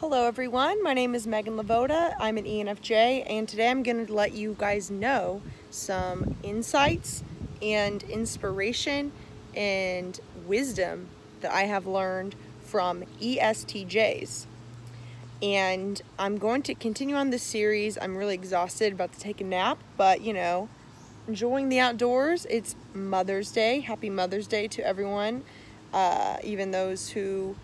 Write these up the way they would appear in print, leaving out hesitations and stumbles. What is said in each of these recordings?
Hello everyone, my name is Meghan LeVota. I'm an ENFJ, and today I'm going to let you guys know some insights and inspiration and wisdom that I have learned from ESTJs. And I'm going to continue on this series. I'm really exhausted, about to take a nap, but you know, enjoying the outdoors. It's Mother's Day. Happy Mother's Day to everyone, even those who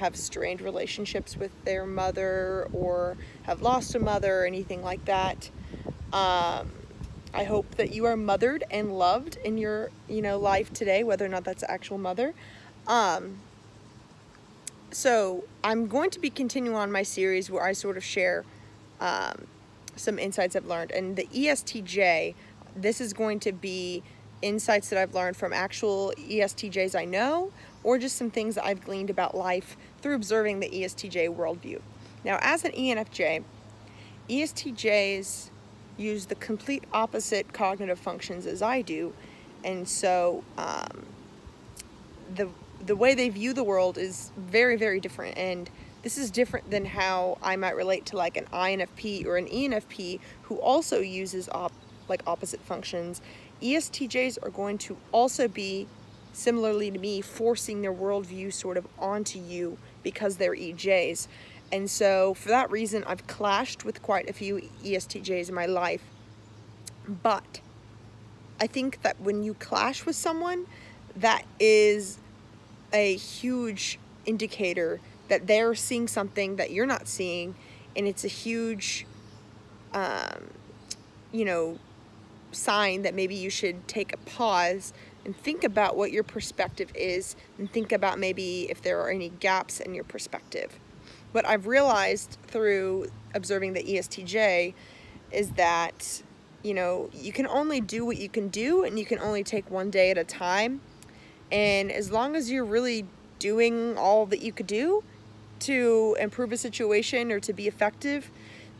have strained relationships with their mother or have lost a mother or anything like that. I hope that you are mothered and loved in your, life today, whether or not that's an actual mother. So I'm going to be continuing on my series where I sort of share some insights I've learned. And the ESTJ, this is going to be insights that I've learned from actual ESTJs I know, or just some things that I've gleaned about life through observing the ESTJ worldview. Now, as an ENFJ, ESTJs use the complete opposite cognitive functions as I do, and so the way they view the world is very, very different, and this is different than how I might relate to like an INFP or an ENFP who also uses opposite functions. ESTJs are going to also be, similarly to me, forcing their worldview sort of onto you because they're EJs. And so for that reason, I've clashed with quite a few ESTJs in my life. But I think that when you clash with someone, that is a huge indicator that they're seeing something that you're not seeing. And it's a huge, sign that maybe you should take a pause and think about what your perspective is, and think about maybe if there are any gaps in your perspective. What I've realized through observing the ESTJ is that, you can only do what you can do, and you can only take one day at a time. And as long as you're really doing all that you could do to improve a situation or to be effective,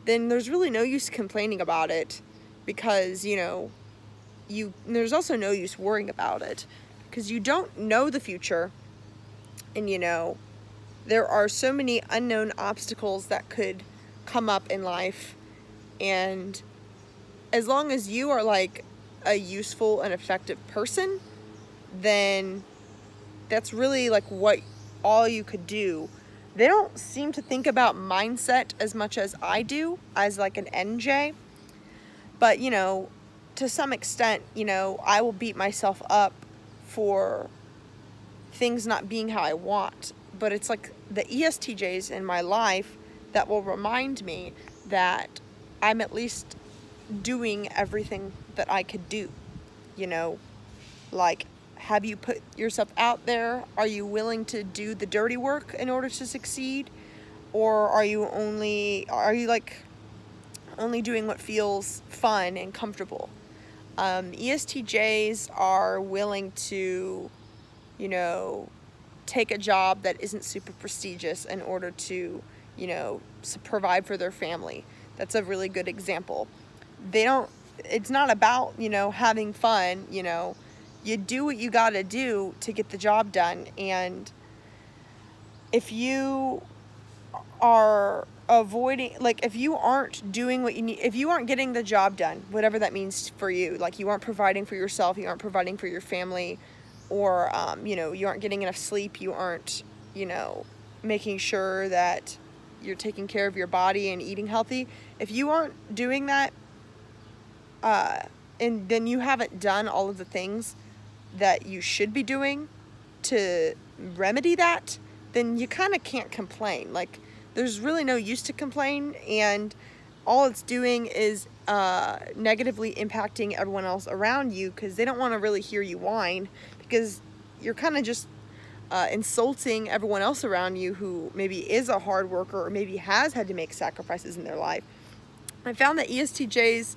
then there's really no use complaining about it. Because, there's also no use worrying about it, because you don't know the future, and there are so many unknown obstacles that could come up in life. And as long as you are like a useful and effective person, then that's really like what all you could do. They don't seem to think about mindset as much as I do, as like an NJ. But, to some extent, I will beat myself up for things not being how I want. But it's like the ESTJs in my life that will remind me that I'm at least doing everything that I could do. Like, have you put yourself out there? Are you willing to do the dirty work in order to succeed? Or are you only doing what feels fun and comfortable? ESTJs are willing to, take a job that isn't super prestigious in order to, provide for their family. That's a really good example. It's not about, having fun, you do what you gotta do to get the job done. And if you are if you aren't doing what you need, if you aren't getting the job done, whatever that means for you, like you aren't providing for yourself, you aren't providing for your family, or, you aren't getting enough sleep, you aren't, making sure that you're taking care of your body and eating healthy. If you aren't doing that, and then you haven't done all of the things that you should be doing to remedy that, then you kind of can't complain. Like, there's really no use to complain, and all it's doing is negatively impacting everyone else around you, because they don't want to really hear you whine, because you're kind of just insulting everyone else around you who maybe is a hard worker or maybe has had to make sacrifices in their life. I found that ESTJs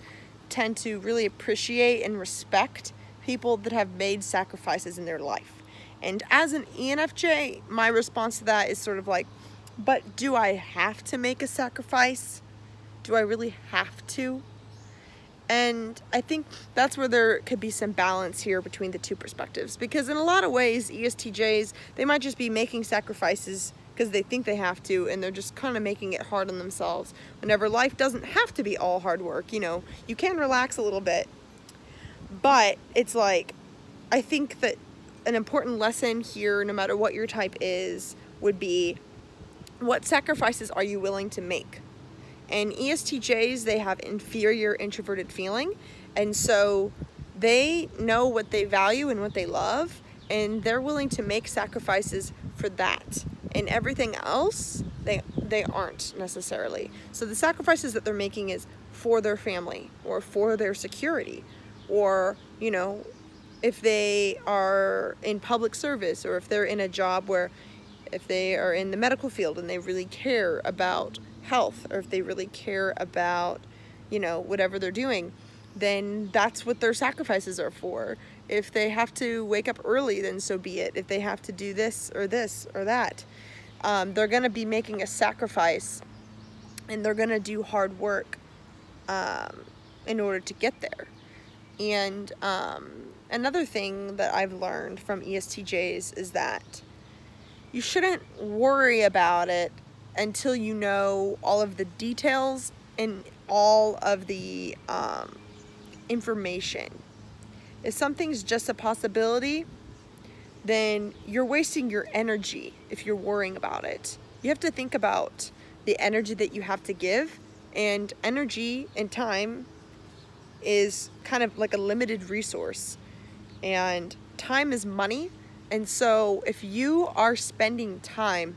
tend to really appreciate and respect people that have made sacrifices in their life. And as an ENFJ, my response to that is sort of like, but do I have to make a sacrifice? Do I really have to? And I think that's where there could be some balance here between the two perspectives, because in a lot of ways, ESTJs, they might just be making sacrifices because they think they have to, and they're just kind of making it hard on themselves, whenever life doesn't have to be all hard work. You know, you can relax a little bit, but it's like, I think that an important lesson here, no matter what your type is, would be, what sacrifices are you willing to make? And ESTJs, they have inferior introverted feeling, and so they know what they value and what they love, and they're willing to make sacrifices for that. And everything else, they aren't necessarily. So the sacrifices that they're making is for their family, or for their security, or, you know, if they are in public service, or if they're in a job where, if they are in the medical field and they really care about health, or if they really care about, you know, whatever they're doing, then that's what their sacrifices are for. If they have to wake up early, then so be it. If they have to do this or that, they're gonna be making a sacrifice, and they're gonna do hard work in order to get there. And another thing that I've learned from ESTJs is that you shouldn't worry about it until you know all of the details and all of the information. If something's just a possibility, then you're wasting your energy if you're worrying about it. You have to think about the energy that you have to give, and energy and time is kind of like a limited resource, and time is money. And so if you are spending time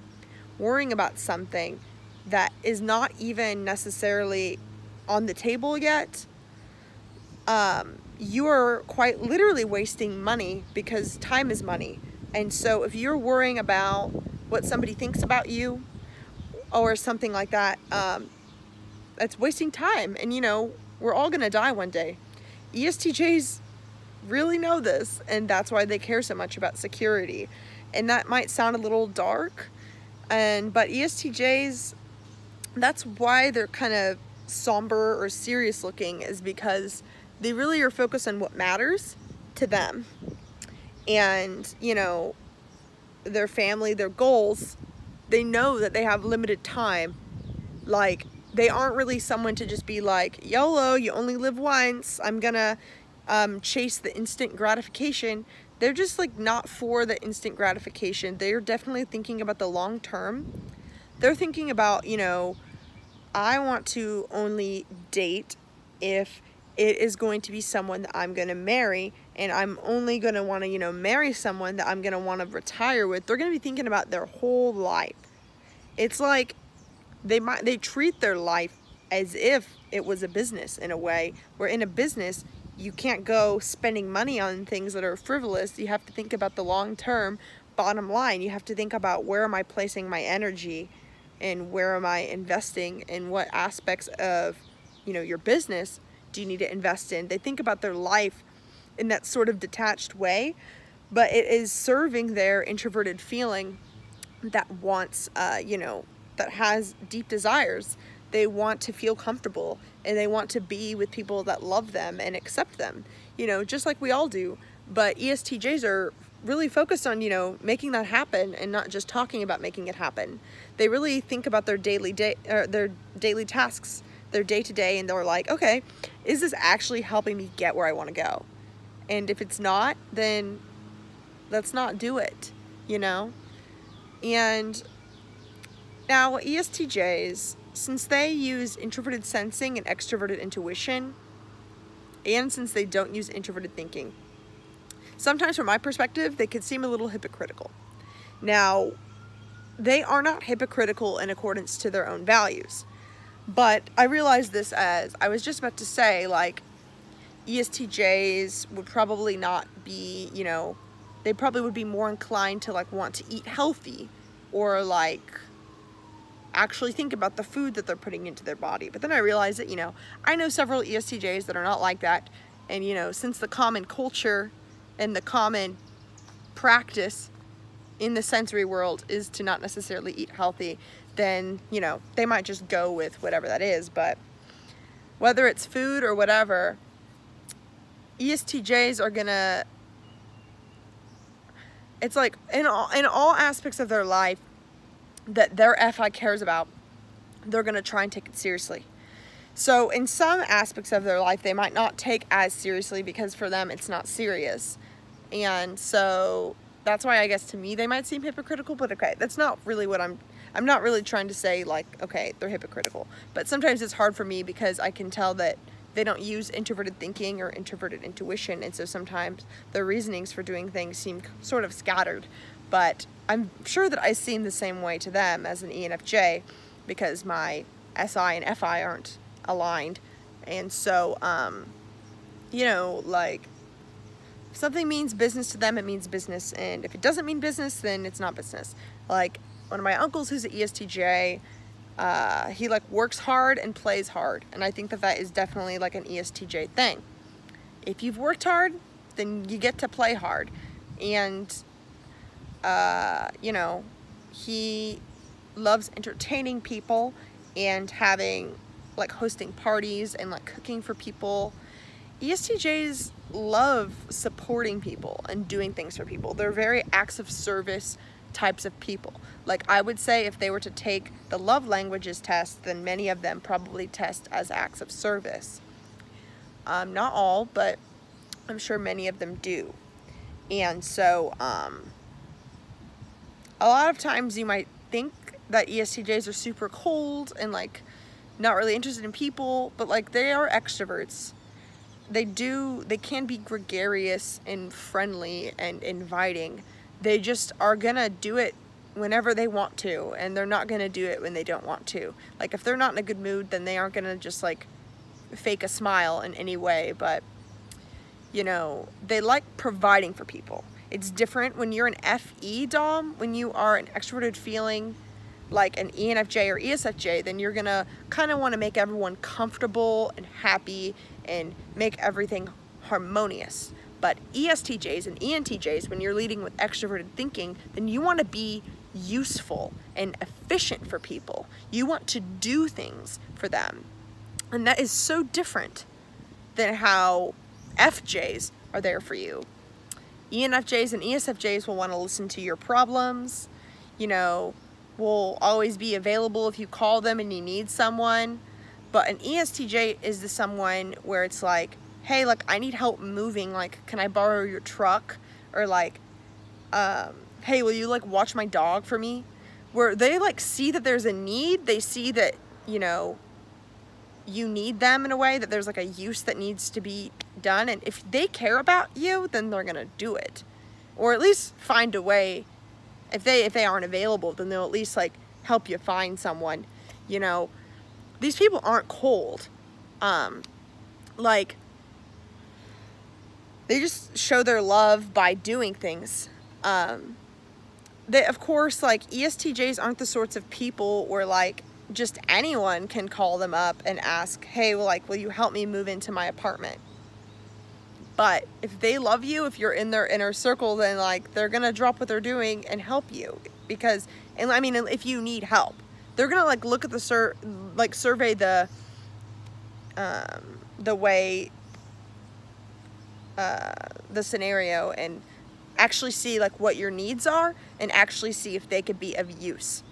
worrying about something that is not even necessarily on the table yet, you are quite literally wasting money, because time is money. And so if you're worrying about what somebody thinks about you or something like that, that's wasting time. And you know, we're all gonna die one day. ESTJs really know this, and that's why they care so much about security. And that might sound a little dark, but ESTJs, that's why they're kind of somber or serious looking, is because they really are focused on what matters to them, and you know, their family, their goals. They know that they have limited time. Like, they aren't really someone to just be like, YOLO, you only live once, I'm gonna chase the instant gratification. They're just like not for the instant gratification. They're definitely thinking about the long term. They're thinking about, you know, I want to only date if it is going to be someone that I'm going to marry, and I'm only going to want to, you know, marry someone that I'm going to want to retire with. They're going to be thinking about their whole life. It's like they treat their life as if it was a business, in a way, where in a business, you can't go spending money on things that are frivolous. You have to think about the long-term bottom line. You have to think about, where am I placing my energy, and where am I investing, and what aspects of, you know, your business do you need to invest in. They think about their life in that sort of detached way, but it is serving their introverted feeling that wants, you know, that has deep desires. They want to feel comfortable, and they want to be with people that love them and accept them, you know, just like we all do. But ESTJs are really focused on, you know, making that happen, and not just talking about making it happen. They really think about their daily tasks, their day-to-day, and they're like, okay, is this actually helping me get where I want to go? And if it's not, then let's not do it, you know? And now ESTJs, since they use introverted sensing and extroverted intuition, and since they don't use introverted thinking, sometimes from my perspective, they could seem a little hypocritical. Now, they are not hypocritical in accordance to their own values, but I realized this as I was just about to say, like, ESTJs would probably not be, you know, they probably would be more inclined to like want to eat healthy, or like actually think about the food that they're putting into their body. But then I realized that, you know, I know several ESTJs that are not like that. And, you know, since the common culture and the common practice in the sensory world is to not necessarily eat healthy, then, you know, they might just go with whatever that is. But whether it's food or whatever, ESTJs are gonna, it's like in all aspects of their life, that their FI cares about, they're going to try and take it seriously. So in some aspects of their life, they might not take as seriously because for them, it's not serious. And so that's why, I guess, to me, they might seem hypocritical, but okay, that's not really what I'm not really trying to say, like, okay, they're hypocritical. But sometimes it's hard for me because I can tell that they don't use introverted thinking or introverted intuition. And so sometimes their reasonings for doing things seem sort of scattered, but I'm sure that I seem the same way to them as an ENFJ because my SI and FI aren't aligned. And so, you know, like, if something means business to them, it means business. And if it doesn't mean business, then it's not business. Like one of my uncles who's an ESTJ, he like works hard and plays hard. And I think that that is definitely like an ESTJ thing. If you've worked hard, then you get to play hard. And, you know, he loves entertaining people and having, like, hosting parties and like cooking for people. ESTJs love supporting people and doing things for people. They're very acts of service types of people. Like, I would say if they were to take the love languages test, then many of them probably test as acts of service. Not all, but I'm sure many of them do. And so a lot of times you might think that ESTJs are super cold and like not really interested in people, but like they are extroverts. They can be gregarious and friendly and inviting. They just are gonna do it whenever they want to, and they're not gonna do it when they don't want to. Like, if they're not in a good mood, then they aren't gonna just like fake a smile in any way, but you know, they like providing for people. It's different when you're an FE Dom, when you are an extroverted feeling, like an ENFJ or ESFJ, then you're gonna kind of want to make everyone comfortable and happy and make everything harmonious. But ESTJs and ENTJs, when you're leading with extroverted thinking, then you want to be useful and efficient for people. You want to do things for them. And that is so different than how FJs are there for you. ENFJs and ESFJs will want to listen to your problems, you know, will always be available if you call them and you need someone. But an ESTJ is the someone where it's like, hey, like, I need help moving, like, can I borrow your truck? Or like, hey, will you like watch my dog for me? Where they like see that there's a need, they see that, you know, you need them in a way, that there's like a use that needs to be done, and if they care about you, then they're gonna do it, or at least find a way. If they aren't available, then they'll at least like help you find someone. You know, these people aren't cold. Like, they just show their love by doing things. They, of course, like, ESTJs aren't the sorts of people where like just anyone can call them up and ask, hey, well, like, will you help me move into my apartment? But if they love you, if you're in their inner circle, then like they're gonna drop what they're doing and help you. Because, and I mean, if you need help, they're gonna like look at the survey the way the scenario and actually see like what your needs are and actually see if they could be of use.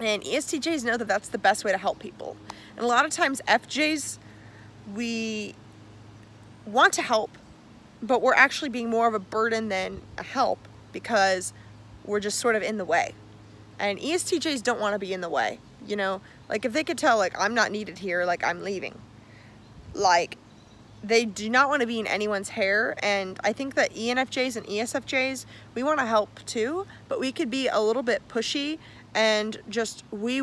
And ESTJs know that that's the best way to help people. And a lot of times FJs, we want to help, but we're actually being more of a burden than a help because we're just sort of in the way. And ESTJs don't want to be in the way, you know? Like, if they could tell, like, I'm not needed here, like, I'm leaving. Like, they do not want to be in anyone's hair, and I think that ENFJs and ESFJs, we want to help too, but we could be a little bit pushy and just, we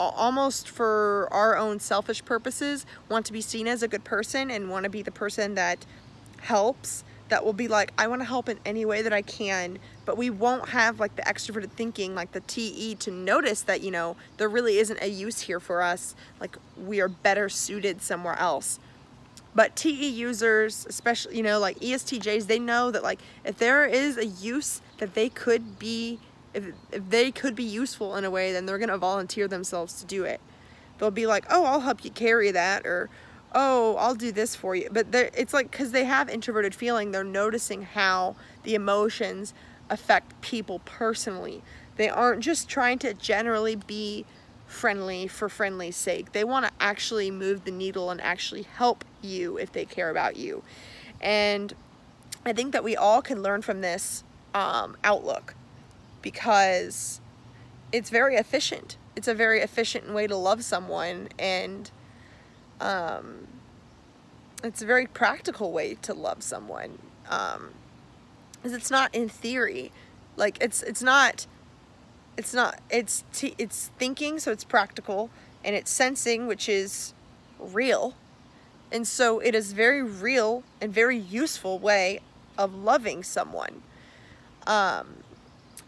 almost for our own selfish purposes want to be seen as a good person and want to be the person that helps, that will be like, I want to help in any way that I can, but we won't have like the extroverted thinking, like the TE, to notice that, you know, there really isn't a use here for us, like we are better suited somewhere else. But TE users, especially, you know, like ESTJs, they know that like if there is a use that they could be, if they could be useful in a way, then they're going to volunteer themselves to do it. They'll be like, oh, I'll help you carry that, or, oh, I'll do this for you. But it's like, because they have introverted feeling, they're noticing how the emotions affect people personally. They aren't just trying to generally be friendly for friendly's sake. They want to actually move the needle and actually help you if they care about you. And I think that we all can learn from this outlook, because it's very efficient. It's a very efficient way to love someone, and it's a very practical way to love someone. Because it's not in theory, like it's thinking, so it's practical, and it's sensing, which is real. And so it is very real and very useful way of loving someone.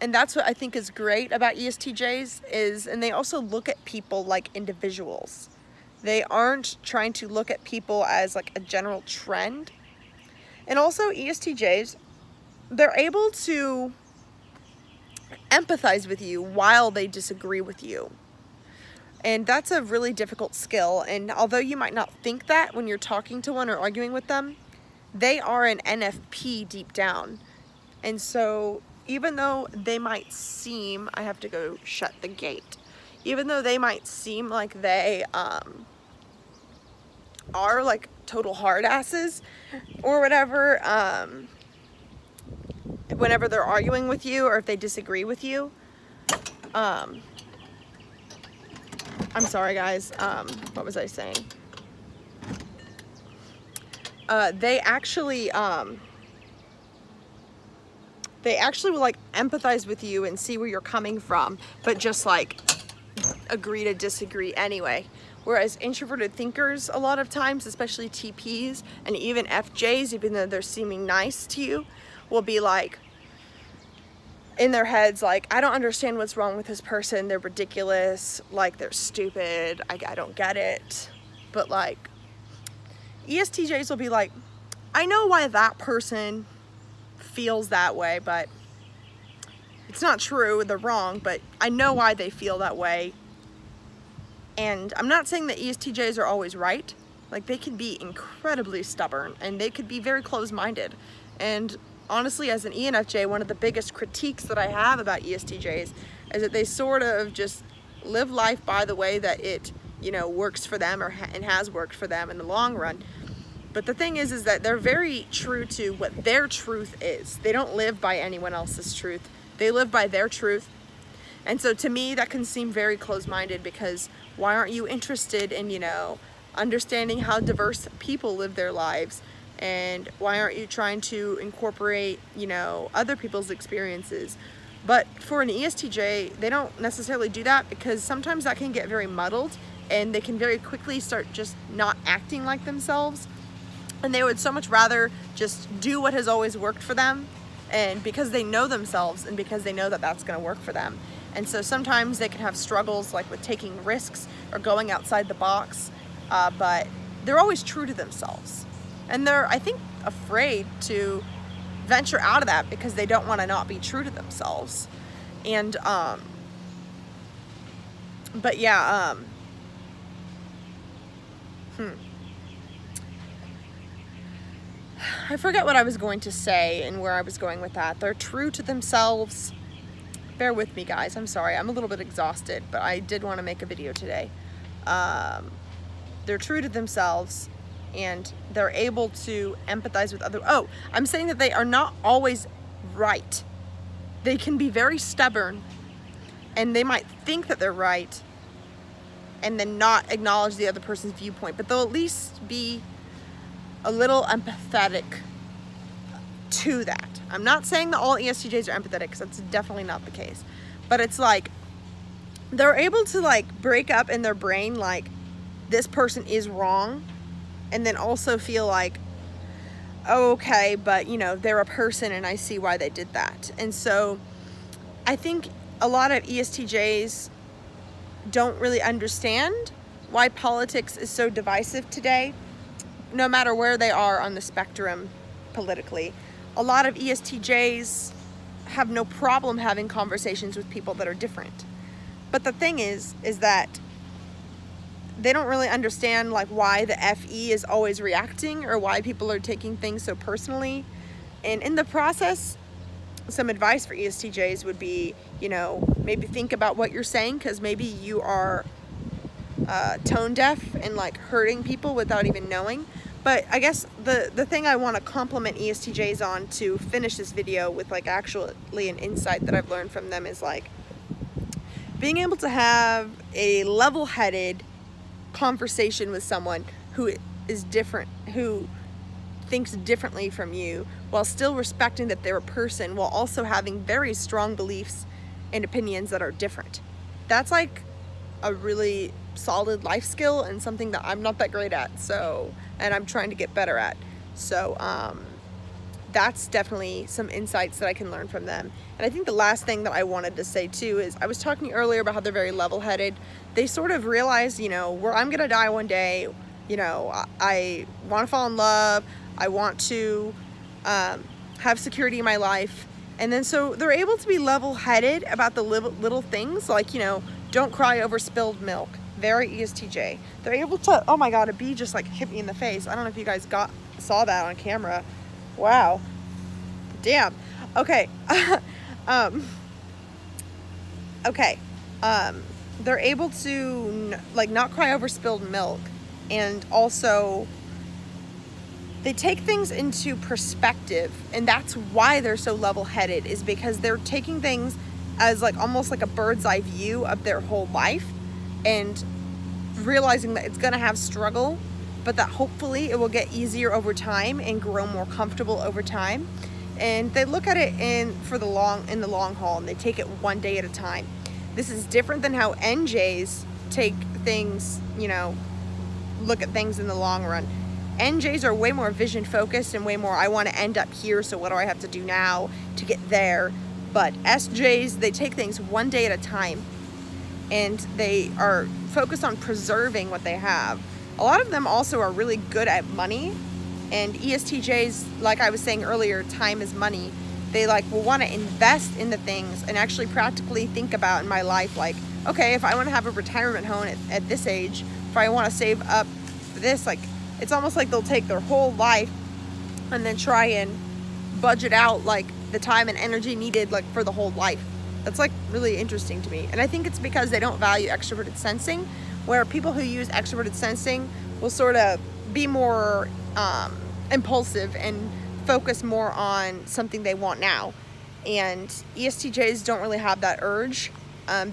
And that's what I think is great about ESTJs is, and they also look at people like individuals. They aren't trying to look at people as like a general trend. And also ESTJs, they're able to empathize with you while they disagree with you. And that's a really difficult skill. And although you might not think that when you're talking to one or arguing with them, they are an ENFP deep down. And so even though they might seem, I have to go shut the gate, even though they might seem like they are like total hard asses or whatever, whenever they're arguing with you or if they disagree with you, I'm sorry guys, what was I saying? They actually will like empathize with you and see where you're coming from, but just like agree to disagree anyway. Whereas introverted thinkers a lot of times, especially TPs and even FJs, even though they're seeming nice to you, will be like in their heads like, I don't understand what's wrong with this person, they're ridiculous, like they're stupid, I don't get it. But like ESTJs will be like, I know why that person feels that way, but it's not true, they're wrong, but I know why they feel that way. And I'm not saying that ESTJs are always right, like they can be incredibly stubborn and they could be very closed-minded. And honestly, as an ENFJ, one of the biggest critiques that I have about ESTJs is that they sort of just live life by the way that it, you know, works for them or has worked for them in the long run. But the thing is that they're very true to what their truth is. They don't live by anyone else's truth. They live by their truth. And so to me, that can seem very closed-minded, because why aren't you interested in, you know, understanding how diverse people live their lives? And why aren't you trying to incorporate, you know, other people's experiences? But for an ESTJ, they don't necessarily do that, because sometimes that can get very muddled and they can very quickly start just not acting like themselves. And they would so much rather just do what has always worked for them, and because they know themselves and because they know that that's going to work for them. And so sometimes they can have struggles like with taking risks or going outside the box, but they're always true to themselves. And they're, I think, afraid to venture out of that because they don't want to not be true to themselves. And, but yeah, I forget what I was going to say and where I was going with that. They're true to themselves. Bear with me, guys. I'm sorry. I'm a little bit exhausted, but I did want to make a video today. They're true to themselves, and they're able to empathize with other. Oh, I'm saying that they are not always right. They can be very stubborn, and they might think that they're right and then not acknowledge the other person's viewpoint, but they'll at least be a little empathetic to that. I'm not saying that all ESTJs are empathetic, because that's definitely not the case, but it's like they're able to like break up in their brain like this person is wrong, and then also feel like, oh, okay, but you know, they're a person and I see why they did that. And so I think a lot of ESTJs don't really understand why politics is so divisive today, no matter where they are on the spectrum politically. A lot of ESTJs have no problem having conversations with people that are different. But the thing is that they don't really understand like why the FE is always reacting or why people are taking things so personally. And in the process, some advice for ESTJs would be, you know, maybe think about what you're saying, because maybe you are tone deaf and like hurting people without even knowing. But I guess the thing I want to compliment ESTJs on, to finish this video with like actually an insight that I've learned from them, is like being able to have a level-headed conversation with someone who is different, who thinks differently from you, while still respecting that they're a person, while also having very strong beliefs and opinions that are different. That's like a really solid life skill and something that I'm not that great at, so, and I'm trying to get better at. So that's definitely some insights that I can learn from them. And I think the last thing that I wanted to say too is, I was talking earlier about how they're very level-headed. They sort of realize, you know, where I'm gonna die one day, you know, I want to fall in love, I want to have security in my life. And then so they're able to be level-headed about the little things, like, you know, don't cry over spilled milk. Very ESTJ. They're able to, oh my God, a bee just like hit me in the face. I don't know if you guys saw that on camera. Wow. Damn. Okay. They're able to like not cry over spilled milk, and also they take things into perspective, and that's why they're so level-headed, is because they're taking things as like almost like a bird's eye view of their whole life, and realizing that it's gonna have struggle, but that hopefully it will get easier over time and grow more comfortable over time. And they look at it in the long haul, and they take it one day at a time. This is different than how NJs take things, you know, look at things in the long run. NJs are way more vision focused and way more, I want to end up here, so what do I have to do now to get there? But SJs, they take things one day at a time, and they are focused on preserving what they have. A lot of them also are really good at money, and ESTJs, like I was saying earlier, time is money. They like will want to invest in the things and actually practically think about in my life, like, okay, if I want to have a retirement home at this age, if I want to save up for this, like, it's almost like they'll take their whole life and then try and budget out like the time and energy needed like for the whole life. That's like really interesting to me. And I think it's because they don't value extroverted sensing, where people who use extroverted sensing will sort of be more impulsive and focus more on something they want now. And ESTJs don't really have that urge.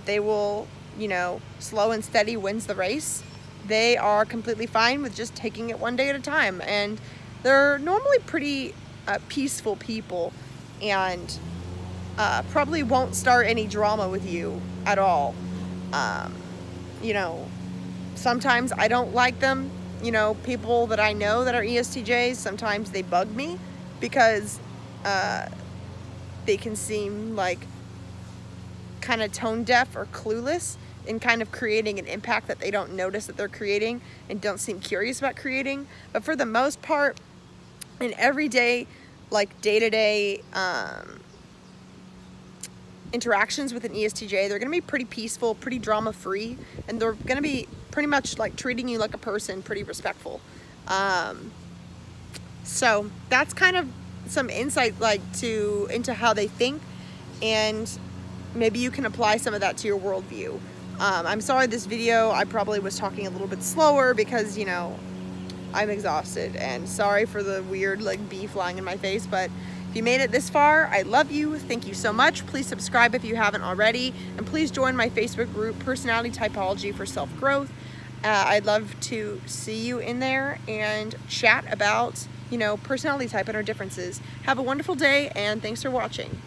They will, you know, slow and steady wins the race. They are completely fine with just taking it one day at a time. And they're normally pretty peaceful people, and probably won't start any drama with you at all. You know, sometimes I don't like them. You know, people that I know that are ESTJs, sometimes they bug me because they can seem like kind of tone deaf or clueless in kind of creating an impact that they don't notice that they're creating, and don't seem curious about creating. But for the most part, in everyday, like day-to-day interactions with an ESTJ, they're gonna be pretty peaceful, pretty drama-free, and they're gonna be pretty much like treating you like a person, pretty respectful. So that's kind of some insight like into how they think, and maybe you can apply some of that to your worldview. I'm sorry this video, I probably was talking a little bit slower because, you know, I'm exhausted, and sorry for the weird like bee flying in my face. But if you made it this far, I love you. Thank you so much. Please subscribe if you haven't already, and please join my Facebook group, Personality Typology for Self-Growth. I'd love to see you in there and chat about, you know, personality type and our differences. Have a wonderful day, and thanks for watching.